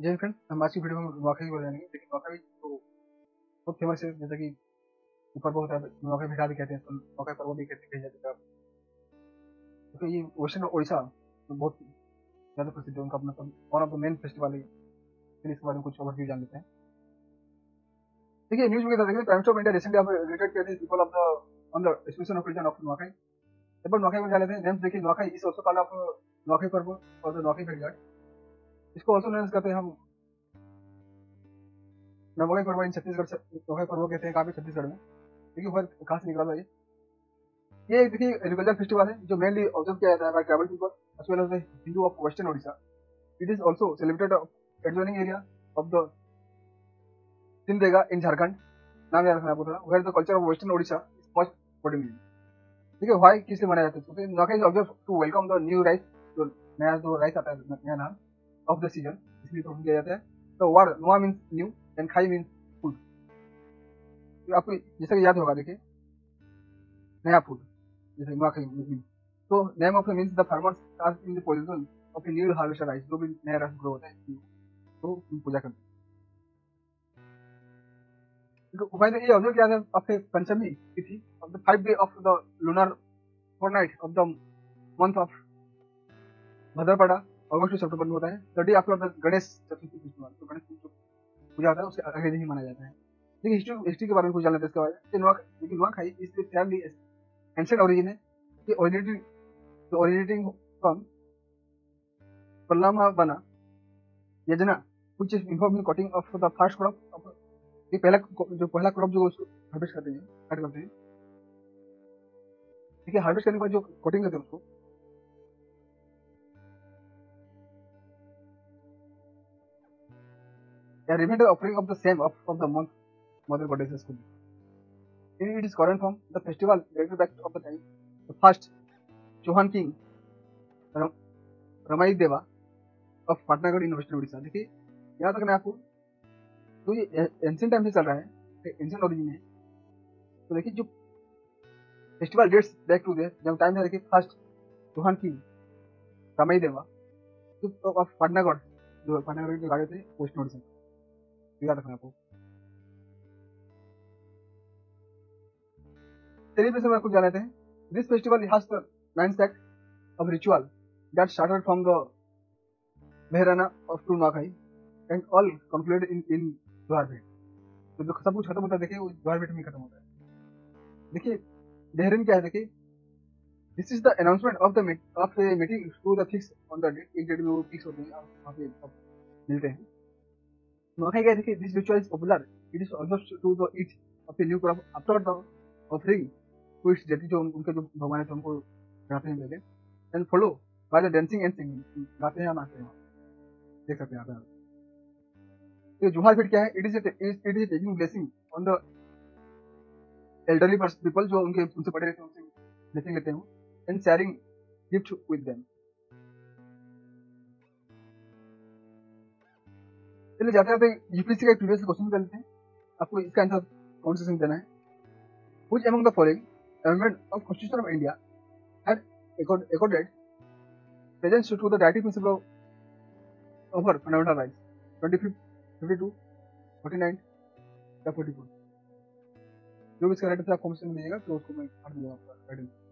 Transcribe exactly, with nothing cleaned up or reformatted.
जैसे फ्रेंड हम आज की वीडियो में नवाखई को जानेंगे, लेकिन नवाखई तो बहुत फेमस है, जैसे कि ऊपर बहुत है नवाखई भिटा भी कहते हैं, तो नवाखई पर्व भी कहते हैं क्योंकि ये वेस्टर्न ओडिशा में बहुत ज़्यादा प्रसिद्ध है उनका अपना one of the main festival है। फिर इसके बारे में कुछ ओवरव्यू जान लेते हैं। देखिए न्यूज में देखिए प्राइम ऑफ इंडिया रिसेंटली आप रिलेटेड करते हैं people of the on the expression of reason of Nuakhai. एक बार नवाखई को जान लेते हैं। नेम्स देखिए Nuakhai is also called of Nuakhai पर्व और द नवाखई भिटा, इसको ऑल्सो नोन करते हैं हम नवाखई पर्व इन छत्तीसगढ़ से नवाखई पर्व कहते हैं काफी छत्तीसगढ़ में, क्योंकि हर कहाँ से निकला था ये। ये देखिए एग्रीकल्चर फेस्टिवल है जो मेनली ऑब्जर्व किया जाता है by tribal people as well as the Hindu of western Odisha. It is also celebrated adjoining area of the Simdega in Jharkhand, नाम याद रखना आपको थोड़ा, where the culture of western Odisha is most prominent. देखिए व्हाई किसलिए मनाया जाता है, क्योंकि Nuakhai is observe to welcome the new rice, जो नया जो राइस आता है नया नाम ऑफ द सीजन, इसलिए प्रॉब्लम किया जाता है। तो वार नवा मीन्स न्यू एंड खाई मीन्स फूड, तो आपको जैसा कि याद होगा देखिए नया फूड जैसे नवा खाई मीन्स। तो name of the means the farmers are in the position of a new harvested rice, जो भी नया राइस ग्रो होता है तो पूजा करते हैं। उपाय तो ये ऑब्जर्व किया जाता है आपसे पंचमी तिथि of the five day of the lunar four night of the month of Bhadrapada August to September में होता है। Thirty after the Ganesh Chaturthi festival, तो गणेश जो पूजा होता है उसके अगले दिन ही मनाया जाता है। देखिए हिस्ट्री हिस्ट्री के बारे में कुछ जाना था इसके बारे में। लेकिन नवाखई इसके फैमिली एंशिएंट ओरिजिन है, ये ओरिजिनेटिंग तो ओरिजिनेटिंग फ्रॉम पल्लामा बना योजना which is involve in cutting of the first crop. ये पहला जो पहला क्रॉप जो उसको हार्वेस्ट करते हैं कट करते हैं। देखिए हार्वेस्ट करने के बाद जो कटिंग करते हैं उसको a remainder offering of the same of, of the month mother goddess school. It is current from the festival dated back of the time the first Chauhan king Ram, Ramai Deva of Patnagarh in Western Odisha। देखिए याद रखना आपको, तो ये ancient time से चल रहा है, एंशिएंट ओरिजिन है। तो देखिए जो festival dates back to there जब टाइम है, देखिए फर्स्ट चौहान किंग रामाई देवा तो ऑफ पाटनागढ़, जो पाटनागढ़ के गाड़े थे वेस्टर्न ओडिशा, याद रखना आपको। सेलिब्रेशन में कुछ जान लेते हैं। This festival has the nine set of ritual that started from the मेहराना of to Nuakhai and all complete in in द्वार भेट। तो जो सब कुछ खत्म होता है देखिए वो द्वार भेट में खत्म होता है। देखिए देहरन क्या है, देखिए this is the announcement of the of the meeting to the fix on the date, एक डेट में वो फिक्स होते हैं और वहां पे सब मिलते हैं। नवाखई का देखिए this ritual is popular, it is observed to the each of a new crop after the offering to its deity, जो उनके जो भगवान है तो उनको चढ़ाते हैं पहले, and follow by the dancing and singing, गाते हैं नाचते हैं, देख सकते हैं आप। ये जुहार फिट क्या है, it is it is taking blessing on the elderly people, जो उनके उनसे बड़े रहते हैं उनसे ब्लेसिंग लेते हैं and sharing gift with them. चलिए जाते जाते यूपीएससी का एक प्रीवियस क्वेश्चन कर लेते हैं, आपको इसका आंसर कौन सा देना है। Which among the following amendment of constitution of India had accorded presence to the directive principle of our fundamental rights पच्चीस, बावन, उनचास या चौवालीस, जो भी इसका राइट आंसर आप कौन सा मिलेगा तो उसको मैं कर दूंगा आपका राइट आंसर।